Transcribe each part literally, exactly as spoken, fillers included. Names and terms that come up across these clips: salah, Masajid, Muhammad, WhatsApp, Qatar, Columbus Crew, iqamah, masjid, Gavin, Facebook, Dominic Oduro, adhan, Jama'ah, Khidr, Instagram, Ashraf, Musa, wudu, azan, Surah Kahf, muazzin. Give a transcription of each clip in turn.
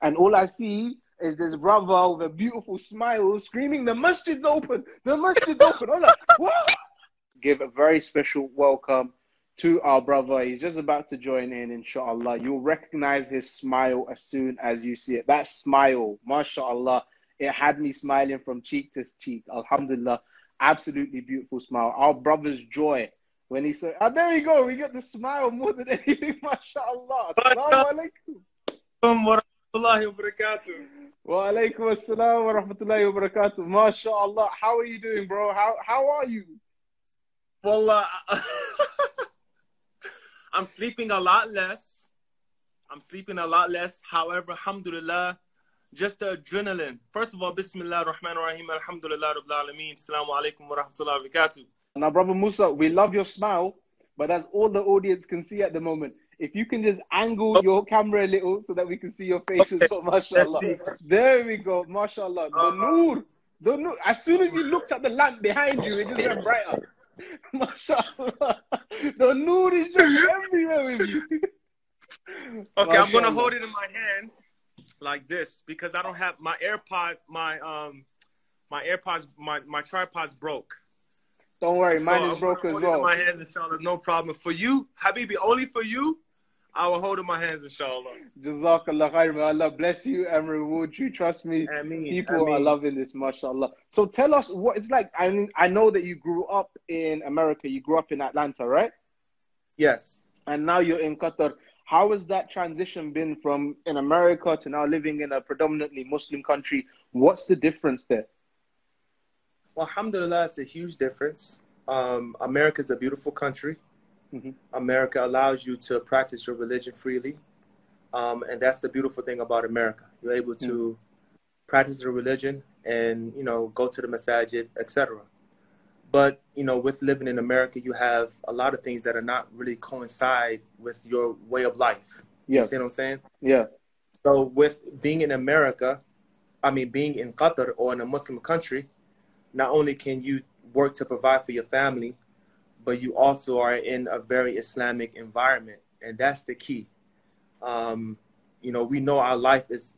And all I see is this brother with a beautiful smile screaming, the masjid's open, the masjid's open. I was like, what? Give a very special welcome to our brother. He's just about to join in, inshallah. You'll recognize his smile as soon as you see it. That smile, mashallah, it had me smiling from cheek to cheek. Alhamdulillah, absolutely beautiful smile. Our brother's joy when he said, oh, there you go, we get the smile more than anything, mashallah. Assalamu alaikum. Wa alaikum assalam wa rahmatullahi wa barakatuh. MashaAllah, how are you doing, bro? How how are you? Wallah, I'm sleeping a lot less. I'm sleeping a lot less. However, alhamdulillah, just the adrenaline. First of all, bismillah rahman rahim, alhamdulillah rabbil alameen, assalamu alaikum wa rahmatullahi wa barakatuh. Now, brother Musa, we love your smile, but that's all the audience can see at the moment. If you can just angle oh. your camera a little so that we can see your faces, okay. mashallah. There we go, mashallah. The uh, nur, the nur. As soon as you looked at the lamp behind you, it just went brighter. Mashallah. The nur is just everywhere with you. Okay, mashallah. I'm gonna hold it in my hand like this because I don't have my AirPod, my um, my AirPods, my my tripod's broke. Don't worry, so mine is broke as well. My hands, inshallah, there's no problem for you, Habibi. Only for you. I will hold in my hands, inshallah. Jazakallah khairan. Allah bless you and reward you. Trust me, Ameen. people Ameen. are loving this, mashallah. So tell us what it's like. I mean, I know that you grew up in America. You grew up in Atlanta, right? Yes. And now you're in Qatar. How has that transition been from in America to now living in a predominantly Muslim country? What's the difference there? Well, alhamdulillah, it's a huge difference. Um, America is a beautiful country. Mm-hmm. America allows you to practice your religion freely. Um, and that's the beautiful thing about America. You're able to mm-hmm. practice your religion and, you know, go to the masajid, et cetera. But, you know, with living in America, you have a lot of things that are not really coincide with your way of life. Yeah. You see what I'm saying? Yeah. So with being in America, I mean, being in Qatar or in a Muslim country, not only can you work to provide for your family, but you also are in a very Islamic environment. And that's the key. Um, you know, we know our life is,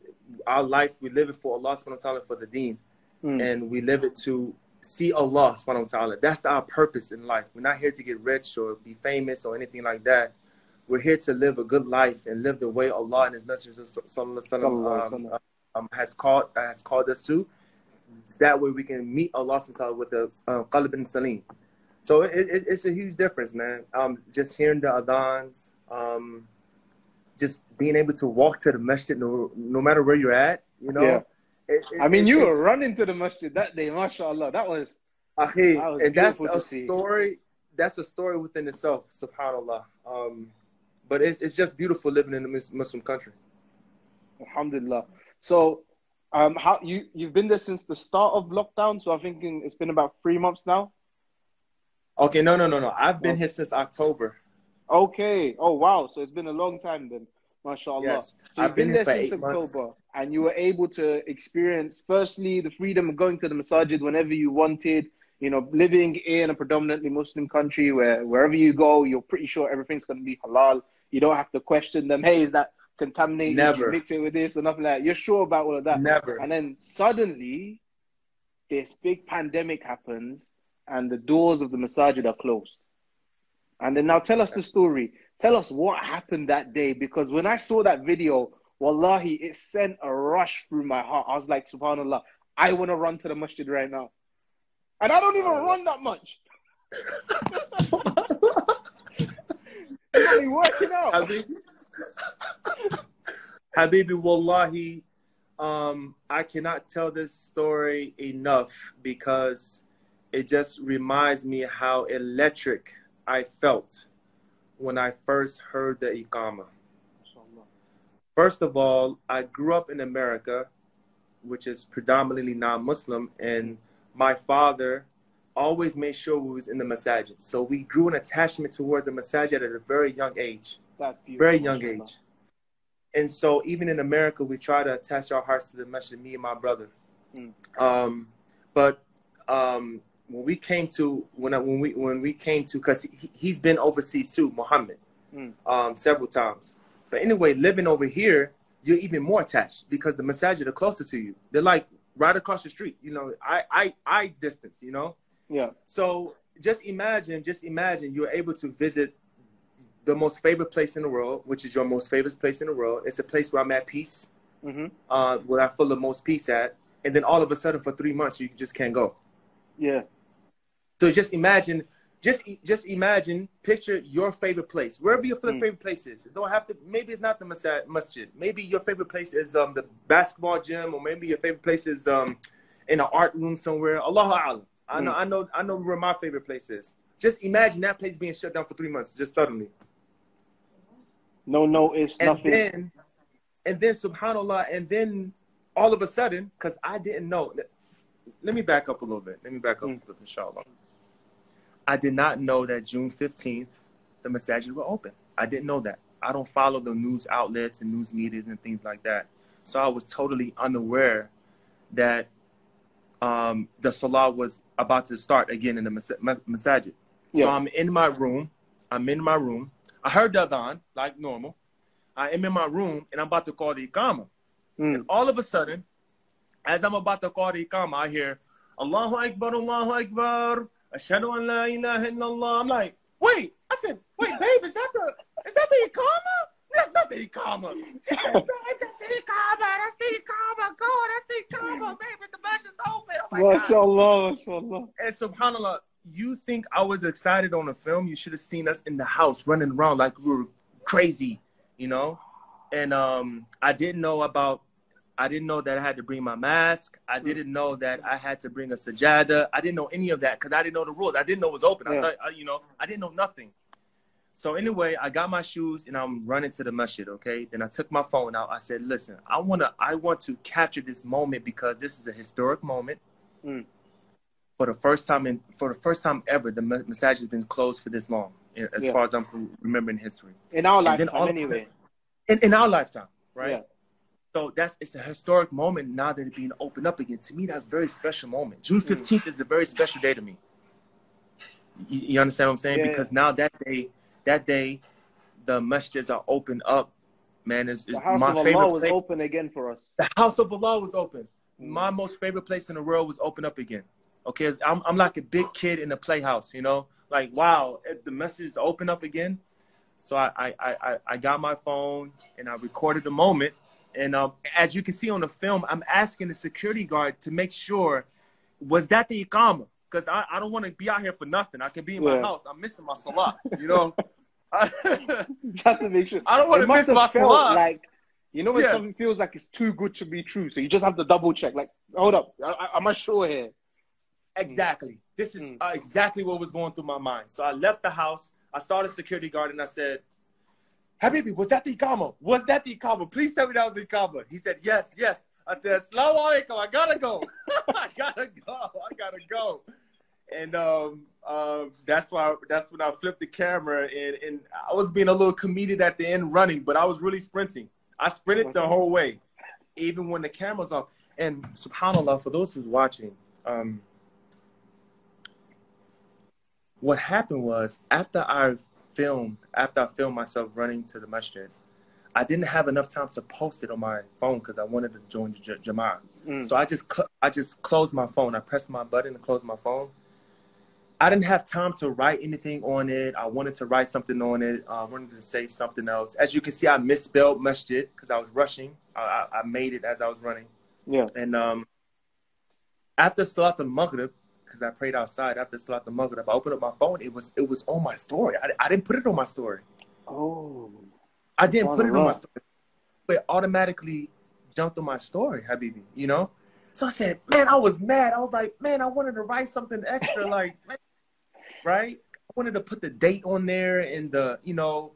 our life, we live it for Allah subhanahu wa ta'ala, for the deen. Mm. And we live it to see Allah subhanahu wa ta'ala. That's our purpose in life. We're not here to get rich or be famous or anything like that. We're here to live a good life and live the way Allah and His Messenger sallallahu alaihi wasallam um, um, has called has called us to. That way we can meet Allah subhanahu wa ta'ala with a qalb and salim. So it, it, it's a huge difference, man. Um, just hearing the adhans, um, just being able to walk to the masjid no, no matter where you're at, you know. Yeah. It, it, I mean, it, you were running to the masjid that day, mashallah. That was, akhi, that was and that's a see. story. That's a story within itself, subhanallah. Um, but it's, it's just beautiful living in a Muslim country. Alhamdulillah. So... Um, how you you've been there since the start of lockdown? So I'm thinking it's been about three months now. Okay, no, no, no, no. I've been oh. here since October. Okay. Oh wow. So it's been a long time then, mashallah. Yes. So you've been, been there since October, months. and you were able to experience firstly the freedom of going to the masajid whenever you wanted. You know, living in a predominantly Muslim country where wherever you go, you're pretty sure everything's going to be halal. You don't have to question them. Hey, is that contaminated, Never. You mix it with this and nothing like that. You're sure about all of that. Never. And then suddenly, this big pandemic happens and the doors of the masajid are closed. And then now tell us the story. Tell us what happened that day, because when I saw that video, wallahi, it sent a rush through my heart. I was like, subhanallah, I want to run to the masjid right now. And I don't even uh, run that much. You're only working out. I mean, Habibi, wallahi, um, I cannot tell this story enough because it just reminds me how electric I felt when I first heard the Iqamah. First of all, I grew up in America, which is predominantly non-Muslim, and my father always made sure we was in the masajid. So we grew an attachment towards the masajid at a very young age. Very young age. And so even in America, we try to attach our hearts to the masjid, me and my brother. Mm. Um, but um, when we came to, when I, when we when we came to, because he, he's been overseas too, Muhammad, mm. um, several times. But anyway, living over here, you're even more attached because the masajid are closer to you. They're like right across the street, you know, I, I, I distance, you know? Yeah. So just imagine, just imagine you're able to visit the most favorite place in the world, which is your most favorite place in the world. It's a place where I'm at peace, mm-hmm. uh, where I feel the most peace at. And then all of a sudden for three months, you just can't go. Yeah. So just imagine, just, just imagine, picture your favorite place, wherever your mm. favorite place is. It don't have to, maybe it's not the masjid, masjid. Maybe your favorite place is um, the basketball gym, or maybe your favorite place is um, in an art room somewhere. Allahu A'lam. I know, mm. I know, I know where my favorite place is. Just imagine that place being shut down for three months, just suddenly. No, no, it's and nothing. Then, and then, subhanAllah, and then all of a sudden, because I didn't know. Let me back up a little bit. Let me back up mm. a little bit, inshallah. I did not know that June fifteenth, the masajid were open. I didn't know that. I don't follow the news outlets and news media and things like that. So I was totally unaware that um, the salah was about to start again in the mas mas masajid. Yeah. So I'm in my room. I'm in my room. I heard the adhan, like normal. I am in my room, and I'm about to call the iqamah. Mm. And all of a sudden, as I'm about to call the iqamah, I hear, Allahu Akbar, Allahu Akbar. Ashhadu an la ilaha illallah. I'm like, wait. I said, wait, babe, is that the is that the iqamah? That's not the iqamah. She said, babe, that's the iqamah. That's the iqamah. Go, that's the iqamah, babe. The match is open. Oh my mashallah, God. Mashallah. And subhanallah, you think I was excited on the film? You should have seen us in the house running around like we were crazy, you know. And um, I didn't know about. I didn't know that I had to bring my mask. I didn't know that I had to bring a sajada. I didn't know any of that because I didn't know the rules. I didn't know it was open. Yeah. I thought, I, you know, I didn't know nothing. So anyway, I got my shoes and I'm running to the masjid, okay? Then I took my phone out. I said, listen, I wanna, I want to capture this moment because this is a historic moment. Mm. For the first time in, for the first time ever, the masjid has been closed for this long, as yeah. far as I'm remembering history. In our lifetime, all, anyway. In, in our lifetime, right? Yeah. So that's, it's a historic moment now that it's being opened up again. To me, that's a very special moment. June fifteenth mm. is a very special day to me. You, you understand what I'm saying? Yeah, because yeah. now that day, that day, the masjids are opened up. Man, it's, it's the house my of favorite Allah was place. Open again for us. The house of Allah was open. Mm. My most favorite place in the world was opened up again. Okay, I'm, I'm like a big kid in a playhouse, you know? Like, wow, the masjids open up again. So I, I, I, I got my phone and I recorded the moment. And um, as you can see on the film, I'm asking the security guard to make sure, was that the iqamah? Because I, I don't want to be out here for nothing. I can be in yeah. my house. I'm missing my salah, you know? Just to make sure. I don't want to miss my salah. Like, you know when yeah. something feels like it's too good to be true, so you just have to double check. Like, hold up. I, I'm not sure here. Exactly. Mm. This is mm. uh, exactly what was going through my mind. So I left the house. I saw the security guard and I said, Habibi, was that the iqamah? Was that the iqamah? Please tell me that was the iqamah. He said, yes, yes. I said, Assalamu alaikum. I gotta go. I gotta go. I gotta go. And um, uh, that's why. That's when I flipped the camera, and, and I was being a little comedic at the end running, but I was really sprinting. I sprinted the whole way, even when the camera's off. And subhanAllah, for those who's watching, um, what happened was after I filmed, after I filmed myself running to the masjid, I didn't have enough time to post it on my phone because I wanted to join the Jama'ah. Mm. So I just, I just closed my phone. I pressed my button to close my phone. I didn't have time to write anything on it. I wanted to write something on it. I wanted to say something else. As you can see, I misspelled masjid because I was rushing. I, I, I made it as I was running. Yeah. And um, after Salat al-Maghrib, because I prayed outside after Salat al-Maghrib, I opened up my phone. It was it was on my story. I, I didn't put it on my story. Oh. I didn't put it on my story. But it automatically jumped on my story, Habibi, you know? So I said, man, I was mad. I was like, man, I wanted to write something extra, like, man, right? I wanted to put the date on there and the, you know,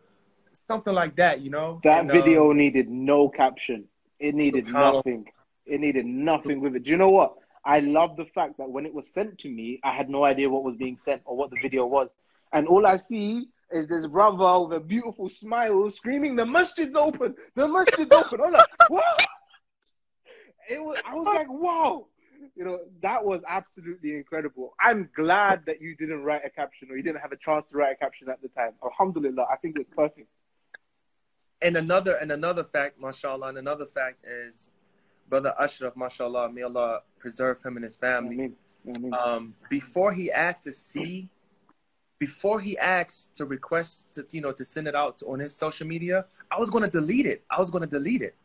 something like that, you know? That and, video um, needed no caption. It needed nothing. It needed nothing with it. Do you know what? I love the fact that when it was sent to me, I had no idea what was being sent or what the video was. And all I see is this brother with a beautiful smile screaming, the masjid's open, the masjid's open. I was like, what? It was, I was like, wow. You know, that was absolutely incredible. I'm glad that you didn't write a caption or you didn't have a chance to write a caption at the time. Alhamdulillah, I think it was perfect. And another and another fact, mashallah, and another fact is Brother Ashraf, mashallah, may Allah preserve him and his family. Um, before he asked to see, before he asked to request to, you know, to send it out on his social media, I was going to delete it. I was going to delete it.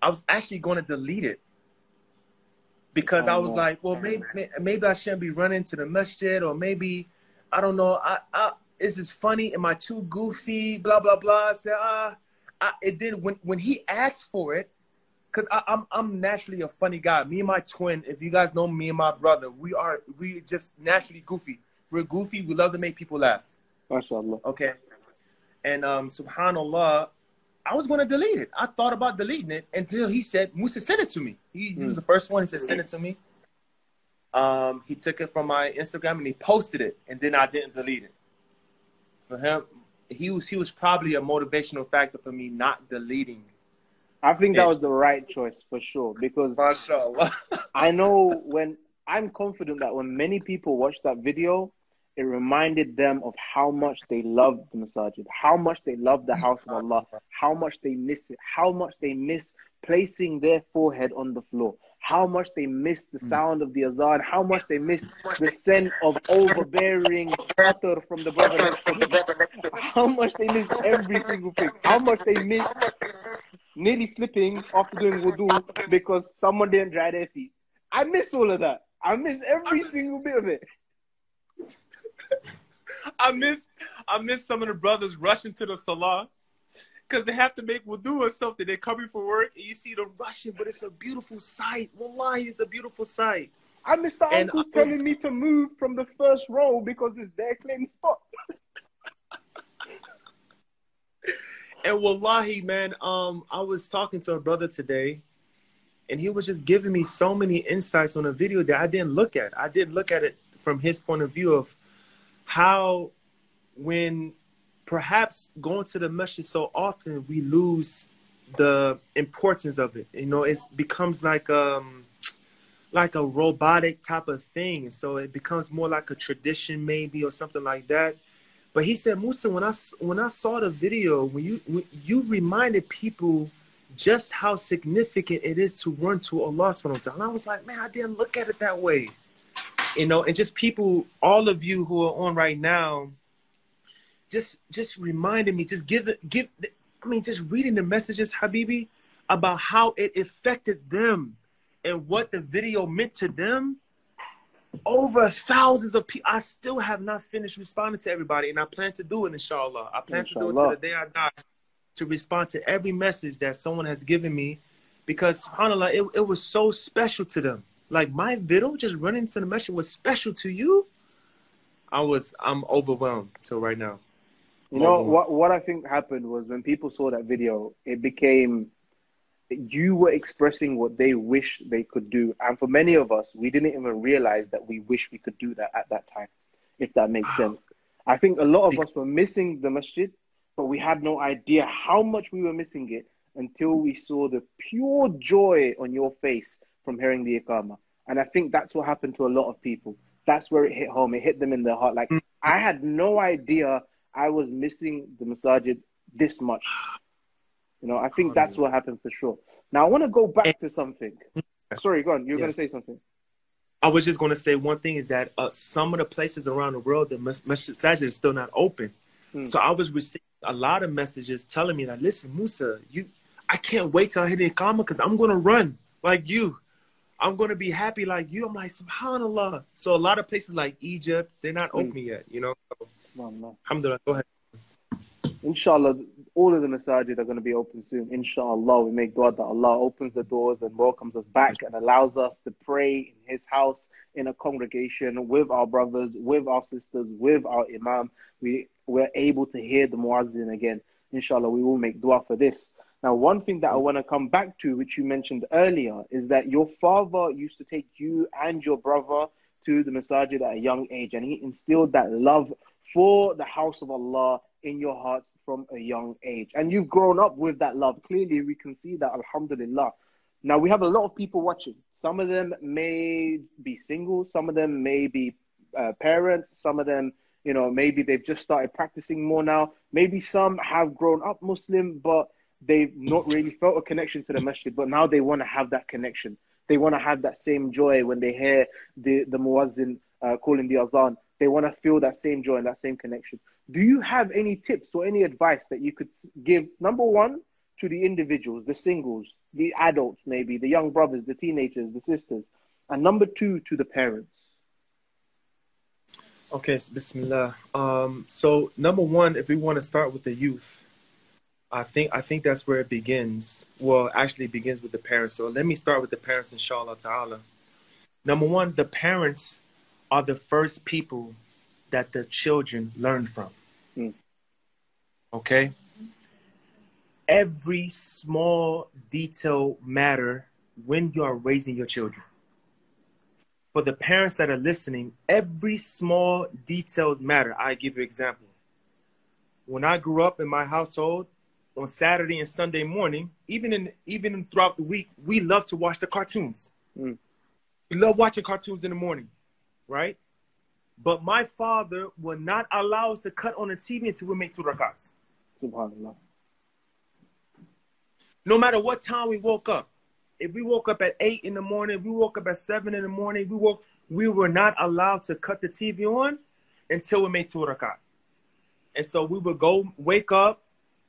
I was actually going to delete it because oh, I was no. like, well, maybe maybe I shouldn't be running to the masjid, or maybe, I don't know, I, I, is this funny? Am I too goofy? Blah, blah, blah. I said, ah, I, it did. When, when he asked for it, because I'm I'm naturally a funny guy. Me and my twin, if you guys know me and my brother, we are we just naturally goofy. We're goofy. We love to make people laugh. MashaAllah. Okay. And um, subhanAllah, I was going to delete it. I thought about deleting it until he said, Musa, send it to me. He, he was the first one. He said, send it to me. Um, he took it from my Instagram and he posted it. And then I didn't delete it. For him, he was, he was probably a motivational factor for me not deleting it. I think that was the right choice for sure, because I know when I'm confident that when many people watched that video, it reminded them of how much they loved the masajid, how much they love the house of Allah, how much they miss it, how much they miss placing their forehead on the floor, how much they miss the sound of the azan, how much they miss the scent of overbearing water from the brother, how much they miss every single thing, how much they miss nearly slipping after doing wudu because someone didn't dry their feet. I miss all of that. I miss every I miss, single bit of it. I miss I miss some of the brothers rushing to the salah because they have to make wudu or something. They're coming from work and you see them rushing, but it's a beautiful sight. Wallahi, it's a beautiful sight. I miss the and uncles I, telling me to move from the first row because it's their claim spot. And wallahi, man, um, I was talking to a brother today, and he was just giving me so many insights on a video that I didn't look at. I didn't look at it from his point of view of how when perhaps going to the masjid so often, we lose the importance of it. You know, it becomes like, um, like a robotic type of thing. So it becomes more like a tradition maybe or something like that. But he said, Musa, when I, when I saw the video, when you, when you reminded people just how significant it is to run to Allah subhanahu wa ta'ala. And I was like, man, I didn't look at it that way. You know, and just people, all of you who are on right now, just just reminded me, just give, give I mean, just reading the messages, Habibi, about how it affected them and what the video meant to them. Over thousands of people. I still have not finished responding to everybody, and I plan to do it, inshallah. I plan inshallah. to do it to the day I die, to respond to every message that someone has given me, because, subhanAllah, it, it was so special to them. Like, my video, just running to the message, was special to you? I was, I'm overwhelmed till right now. You know, what, what I think happened was when people saw that video, it became... you were expressing what they wish they could do. And for many of us, we didn't even realize that we wish we could do that at that time, if that makes wow. sense. I think a lot of us were missing the masjid, but we had no idea how much we were missing it until we saw the pure joy on your face from hearing the iqamah. And I think that's what happened to a lot of people. That's where it hit home. It hit them in their heart. Like, I had no idea I was missing the masajid this much. You know, I think that's what happened for sure. Now, I want to go back to something. Sorry, go on. You were yes. going to say something. I was just going to say one thing is that uh, some of the places around the world, the masajid is still not open. Mm. So I was receiving a lot of messages telling me that, listen, Musa, you, I can't wait till I hit the iqamah because I'm going to run like you. I'm going to be happy like you. I'm like, subhanAllah. So a lot of places like Egypt, they're not open mm. yet, you know. So, alhamdulillah, go ahead. Inshallah, all of the masajid are going to be open soon. Inshallah, we make dua that Allah opens the doors and welcomes us back and allows us to pray in His house, in a congregation, with our brothers, with our sisters, with our imam. We, we're able to hear the muazzin again. Inshallah, we will make dua for this. Now, one thing that I want to come back to, which you mentioned earlier, is that your father used to take you and your brother to the masajid at a young age, and he instilled that love for the house of Allah in your hearts from a young age, and you've grown up with that love. Clearly we can see that, alhamdulillah. Now, we have a lot of people watching. Some of them may be single, some of them may be uh, parents, some of them, you know, maybe they've just started practicing more now, maybe some have grown up Muslim, but they've not really felt a connection to the masjid, but now they want to have that connection. They want to have that same joy when they hear the, the muazzin uh, calling the azan. They want to feel that same joy and that same connection. Do you have any tips or any advice that you could give, number one, to the individuals, the singles, the adults maybe, the young brothers, the teenagers, the sisters, and number two, to the parents? Okay, bismillah. Um, so number one, if we want to start with the youth, I think I think that's where it begins. Well, actually it begins with the parents. So let me start with the parents, inshallah ta'ala. Number one, the parents are the first people that the children learn from. Mm. Okay? Every small detail matter when you are raising your children. For the parents that are listening, every small details matter. I give you an example. When I grew up in my household, on Saturday and Sunday morning, even in even throughout the week, we love to watch the cartoons. Mm. We love watching cartoons in the morning, right? But my father will not allow us to cut on the T V until we make two rakats. SubhanAllah. No matter what time we woke up, if we woke up at eight in the morning, if we woke up at seven in the morning, if we woke, we were not allowed to cut the T V on until we made two rakat. And so we would go wake up,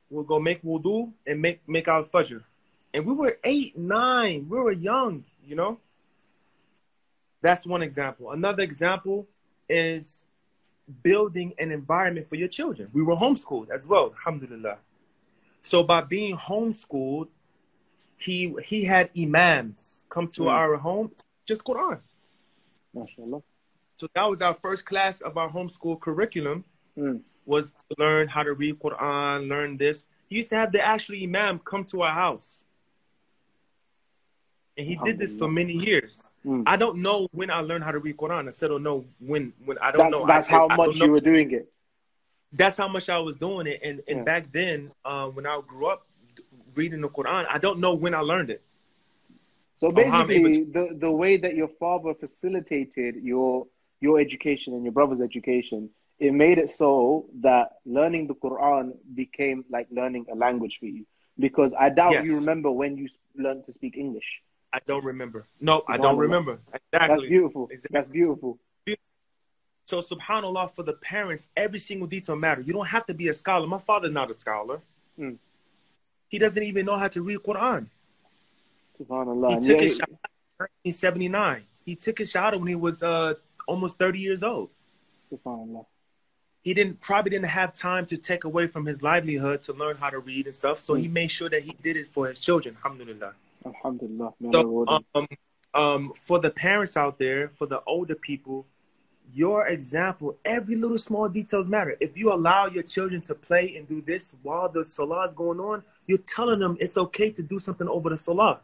we'll go make wudu and make, make our fajr. And we were eight, nine, we were young, you know? That's one example. Another example is building an environment for your children. We were homeschooled as well, alhamdulillah. So by being homeschooled, he he had imams come to mm. our home, just Quran. MashaAllah. So that was our first class of our homeschool curriculum, mm. was to learn how to read Quran, learn this. He used to have the actual imam come to our house. And he did this for many years. Mm. I don't know when I learned how to read Quran. I still don't know when, when I don't that's, know. That's I, how I, much I you know. were doing it. That's how much I was doing it. And, and yeah. back then, uh, when I grew up reading the Quran, I don't know when I learned it. So basically, the, the way that your father facilitated your, your education and your brother's education, it made it so that learning the Quran became like learning a language for you. Because I doubt yes. you remember when you learned to speak English. I don't remember. No, I don't remember. Exactly. That's beautiful. Exactly. That's beautiful. So subhanAllah, for the parents, every single detail matters. You don't have to be a scholar. My father's not a scholar. Mm. He doesn't even know how to read Quran. SubhanAllah. He took yeah. his shahada in nineteen seventy-nine. He took his shahada when he was uh, almost thirty years old. SubhanAllah. He didn't probably didn't have time to take away from his livelihood to learn how to read and stuff. So mm. he made sure that he did it for his children. Alhamdulillah. Alhamdulillah. So, um, um, for the parents out there, for the older people, your example, every little small details matter. If you allow your children to play and do this while the salah is going on, you're telling them it's okay to do something over the salah.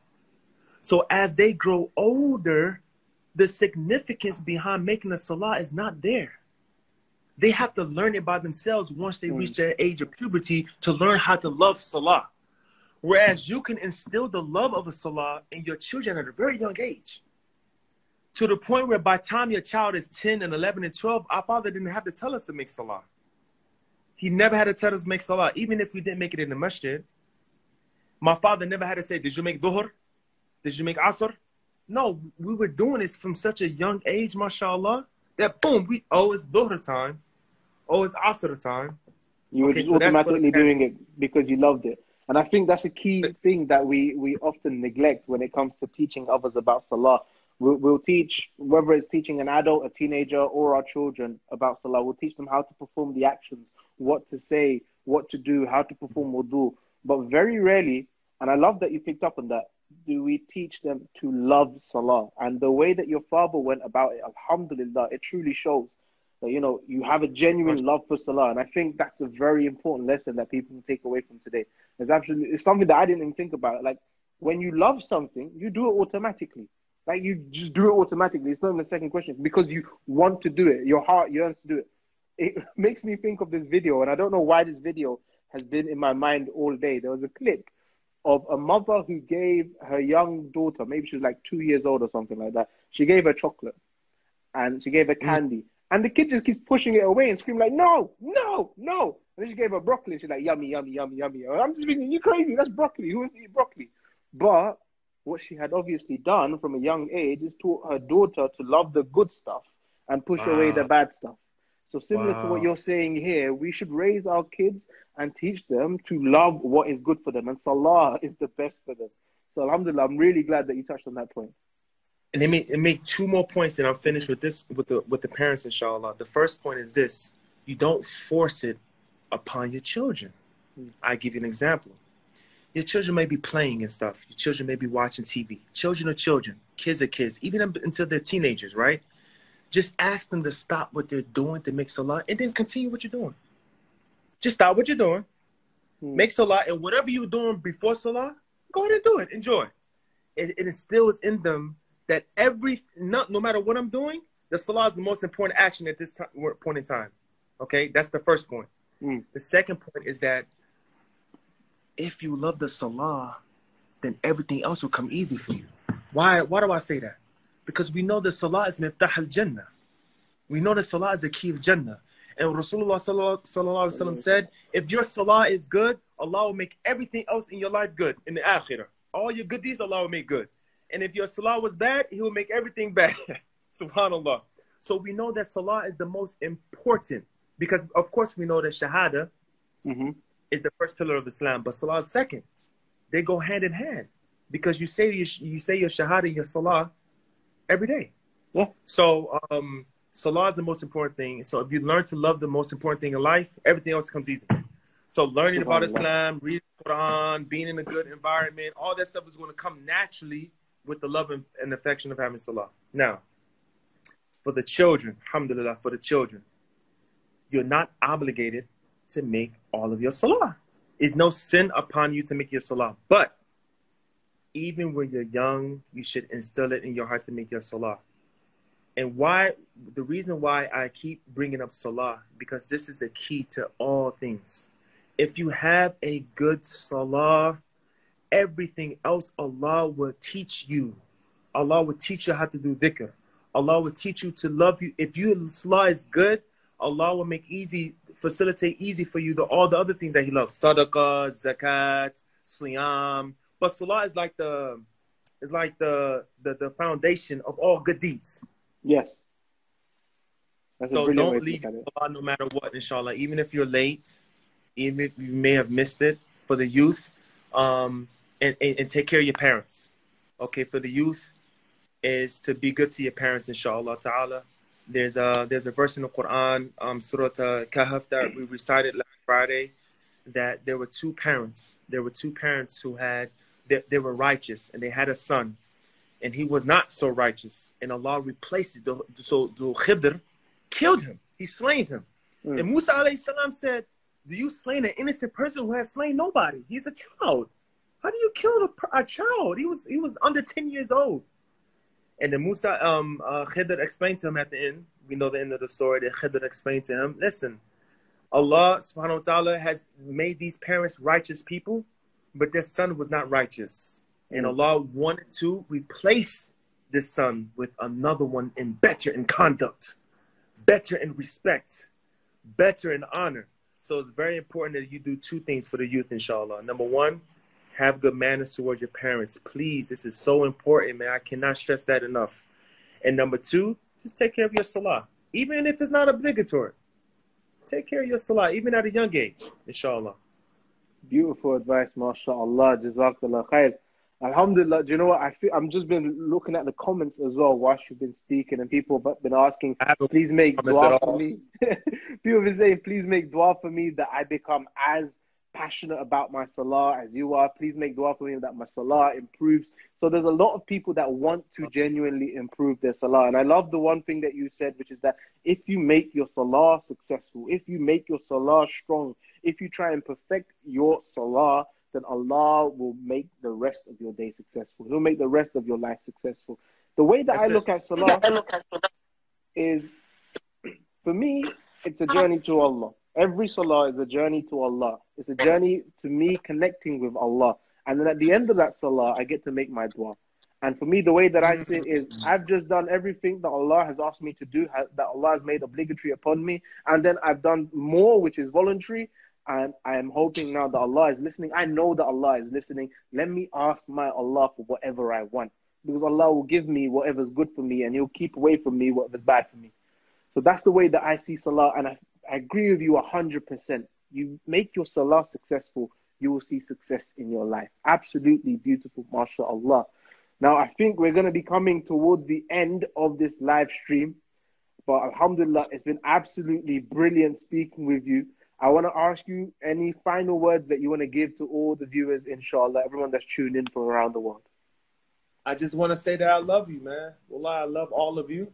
So as they grow older, the significance behind making the salah is not there. They have to learn it by themselves once they mm. reach their age of puberty to learn how to love salah. Whereas you can instill the love of a salah in your children at a very young age. To the point where by the time your child is ten and eleven and twelve, our father didn't have to tell us to make salah. He never had to tell us to make salah, even if we didn't make it in the masjid. My father never had to say, did you make dhuhr? Did you make asr? No, we were doing this from such a young age, mashallah, that boom, we, oh, it's dhuhr time. Oh, it's asr time. You were okay, just so automatically doing it because you loved it. And I think that's a key thing that we, we often neglect when it comes to teaching others about salah. We'll teach, whether it's teaching an adult, a teenager, or our children about salah, we'll teach them how to perform the actions, what to say, what to do, how to perform wudu. But very rarely, and I love that you picked up on that, do we teach them to love salah. And the way that your father went about it, alhamdulillah, it truly shows that, you know, you have a genuine love for salah. And I think that's a very important lesson that people can take away from today. It's, absolutely, it's something that I didn't even think about. Like, when you love something, you do it automatically. Like, you just do it automatically. It's not even a second question. Because you want to do it. Your heart yearns to do it. It makes me think of this video. And I don't know why this video has been in my mind all day. There was a clip of a mother who gave her young daughter, maybe she was like two years old or something like that. She gave her chocolate. And she gave her candy. Mm. And the kid just keeps pushing it away and screaming like, no, no, no. And then she gave her broccoli. She's like, yummy, yummy, yummy, yummy. I'm just thinking, you crazy? That's broccoli. Who wants to eat broccoli? But what she had obviously done from a young age is taught her daughter to love the good stuff and push wow. away the bad stuff. So similar wow. to what you're saying here, we should raise our kids and teach them to love what is good for them. And Salah is the best for them. So alhamdulillah, I'm really glad that you touched on that point. And let me make two more points and I'm finished with this, with the, with the parents, inshallah. The first point is this. You don't force it upon your children. Mm. I give you an example. Your children may be playing and stuff. Your children may be watching T V. Children are children. Kids are kids. Even until they're teenagers, right? Just ask them to stop what they're doing to make salah and then continue what you're doing. Just stop what you're doing. Mm. Make salah, and whatever you're doing before salah, go ahead and do it. Enjoy. It, it instills in them that every, no, no matter what I'm doing, the salah is the most important action at this time, point in time. Okay? That's the first point. Mm. The second point is that if you love the salah, then everything else will come easy for you. Why, why do I say that? Because we know the salah is miftah al-jannah. We know the salah is the key of Jannah. And Rasulullah sallallahu alaihi wasallam said, if your salah is good, Allah will make everything else in your life good, in the akhirah. All your good deeds, Allah will make good. And if your salah was bad, He will make everything bad. SubhanAllah. So we know that salah is the most important because, of course, we know that shahada mm-hmm. is the first pillar of Islam, but salah is second. They go hand in hand because you say your, you say your shahada, your salah every day. Yeah. So um, salah is the most important thing. So if you learn to love the most important thing in life, everything else comes easy. So learning about Islam, reading the Quran, being in a good environment, all that stuff is going to come naturally with the love and, and affection of having salah. Now, for the children, alhamdulillah, for the children, you're not obligated to make all of your salah. It's no sin upon you to make your salah. But even when you're young, you should instill it in your heart to make your salah. And why? The reason why I keep bringing up salah, because this is the key to all things. If you have a good salah, everything else Allah will teach you. Allah will teach you how to do dhikr. Allah will teach you to love you. If your salah is good, Allah will make easy, facilitate easy for you the, all the other things that He loves. Sadaqah, zakat, siyam. But salah is like the, is like the, the, the foundation of all good deeds. Yes. That's so a don't leave salah no matter what, inshallah. Even if you're late, even if you may have missed it for the youth, um, and, and, and take care of your parents. Okay, for the youth is to be good to your parents, inshallah ta'ala. There's a, there's a verse in the Quran, um, Surah Kahf, that we recited last Friday, that there were two parents. There were two parents who had, they, they were righteous, and they had a son. And he was not so righteous. And Allah replaced it. So Khidr killed him. He slain him. Mm. And Musa alayhi salam said, do you slain an innocent person who has slain nobody? He's a child. How do you kill a, a child? He was he was under ten years old. And then Musa, um, uh, Khidr explained to him at the end. We know the end of the story that Khidr explained to him. Listen, Allah subhanahu wa ta'ala has made these parents righteous people, but their son was not righteous. And Allah wanted to replace this son with another one in better in conduct, better in respect, better in honor. So it's very important that you do two things for the youth, inshallah. Number one, have good manners towards your parents. Please, this is so important, man. I cannot stress that enough. And number two, just take care of your salah. Even if it's not obligatory, take care of your salah, even at a young age, inshallah. Beautiful advice, mashallah. Jazakallah khair. Alhamdulillah, do you know what? I feel, I'm just been looking at the comments as well whilst you've been speaking, and people have been asking, please make dua for me. People have been saying, please make dua for me that I become as passionate about my salah as you are. Please make dua for me that my salah improves. So there's a lot of people that want to genuinely improve their salah. And I love the one thing that you said, which is that if you make your salah successful, if you make your salah strong, if you try and perfect your salah, then Allah will make the rest of your day successful. He'll make the rest of your life successful. The way that I look at salah is, for me, it's a journey to Allah. Every salah is a journey to Allah. It's a journey to me connecting with Allah. And then at the end of that salah, I get to make my dua. And for me, the way that I see it is, I've just done everything that Allah has asked me to do, that Allah has made obligatory upon me. And then I've done more, which is voluntary. I'm, I'm hoping now that Allah is listening. I know that Allah is listening. Let me ask my Allah for whatever I want, because Allah will give me whatever's good for me, and He'll keep away from me whatever's bad for me. So that's the way that I see Salah, and I, I agree with you one hundred percent. You make your Salah successful, you will see success in your life. Absolutely beautiful, mashallah. Now, I think we're going to be coming towards the end of this live stream, but alhamdulillah, it's been absolutely brilliant speaking with you. I want to ask you any final words that you want to give to all the viewers, inshallah, everyone that's tuned in from around the world. I just want to say that I love you, man. Wallah, I love all of you.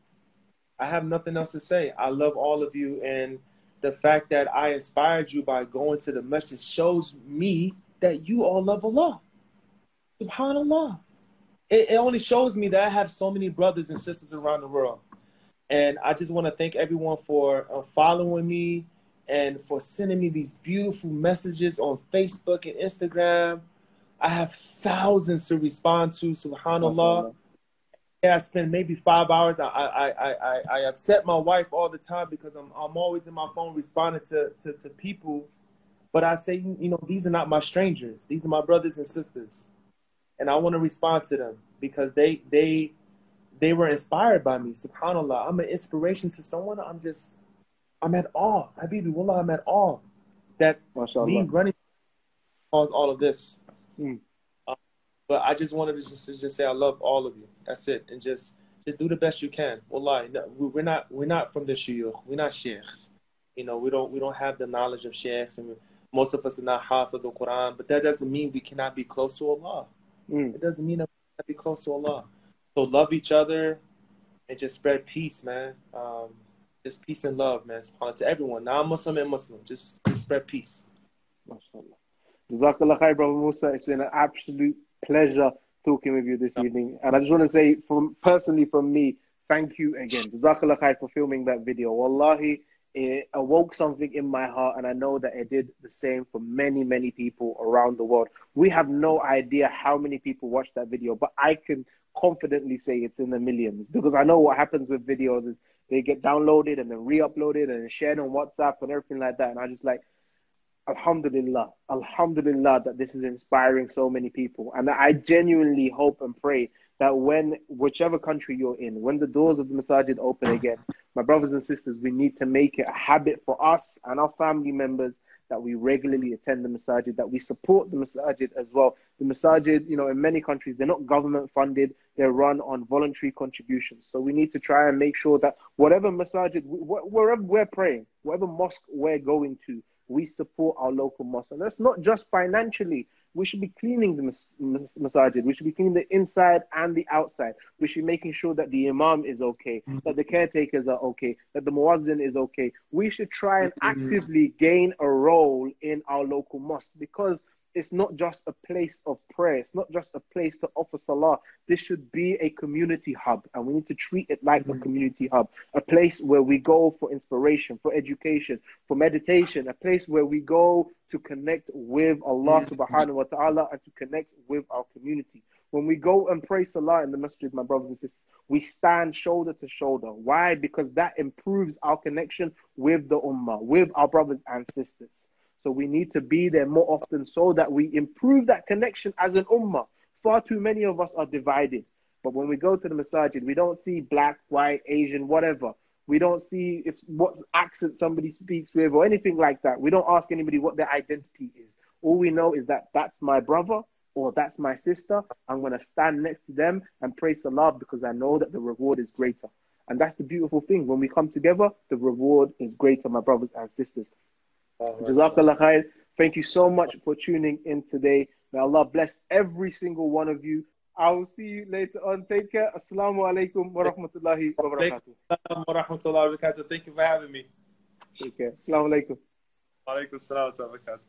I have nothing else to say. I love all of you. And the fact that I inspired you by going to the masjid shows me that you all love Allah. Subhanallah. It, it only shows me that I have so many brothers and sisters around the world. And I just want to thank everyone for uh, following me and for sending me these beautiful messages on Facebook and Instagram. I have thousands to respond to, subhanallah. Yeah, I spend maybe five hours. I, I, I, I, I upset my wife all the time because I'm, I'm always in my phone responding to, to, to people. But I say, you know, these are not my strangers. These are my brothers and sisters. And I want to respond to them because they, they, they were inspired by me, subhanallah. I'm an inspiration to someone. I'm just, I'm at awe. Habibi, wallah, I'm at awe that mashallah. Me running caused all of this. Mm. Uh, but I just wanted to just, to just say I love all of you. That's it. And just just do the best you can. Wallahi, no, we, we're not we're not from the shuyukh. We're not sheikhs. You know, we don't we don't have the knowledge of sheikhs, and we, most of us are not half of the Quran. But that doesn't mean we cannot be close to Allah. Mm. It doesn't mean that we cannot be close to Allah. So love each other and just spread peace, man. Um, just peace and love, man. Subhanallah, to everyone, non-Muslim and Muslim. Just just spread peace. MashaAllah. Jazakallah khair, brother Musa. It's been an absolute pleasure talking with you this yeah. evening. And I just want to say, from personally from me, thank you again. Jazakallah khair for filming that video. Wallahi, it awoke something in my heart, and I know that it did the same for many, many people around the world. We have no idea how many people watched that video, but I can confidently say it's in the millions, because I know what happens with videos is they get downloaded and then re-uploaded and shared on WhatsApp and everything like that. And I just like, alhamdulillah, alhamdulillah, that this is inspiring so many people. And I genuinely hope and pray that when, whichever country you're in, when the doors of the masajid open again, my brothers and sisters, we need to make it a habit for us and our family members that we regularly attend the masajid, that we support the masajid as well. The masajid, you know, in many countries, they're not government funded, they're run on voluntary contributions. So we need to try and make sure that whatever masajid, wherever we're praying, whatever mosque we're going to, we support our local mosque. And that's not just financially. We should be cleaning the mas mas masajid. We should be cleaning the inside and the outside. We should be making sure that the imam is okay, that the caretakers are okay, that the muazzin is okay. We should try and actively gain a role in our local mosque, because it's not just a place of prayer. It's not just a place to offer salah. This should be a community hub, and we need to treat it like mm-hmm. a community hub, a place where we go for inspiration, for education, for meditation, a place where we go to connect with Allah mm-hmm. subhanahu wa ta'ala and to connect with our community. When we go and pray salah in the masjid, my brothers and sisters, we stand shoulder to shoulder. Why? Because that improves our connection with the ummah, with our brothers and sisters. So we need to be there more often so that we improve that connection as an ummah. Far too many of us are divided. But when we go to the masajid, we don't see black, white, Asian, whatever. We don't see if what accent somebody speaks with or anything like that. We don't ask anybody what their identity is. All we know is that that's my brother or that's my sister. I'm going to stand next to them and pray salah because I know that the reward is greater. And that's the beautiful thing. When we come together, the reward is greater, my brothers and sisters. Jazakallah khair. Thank you so much for tuning in today. May Allah bless every single one of you. I will see you later on. Take care. Assalamu alaikum wa rahmatullahi wa barakatuh. Thank you for having me. Take care. Assalamu alaikum. Wa alaikum assalam wa barakatuh.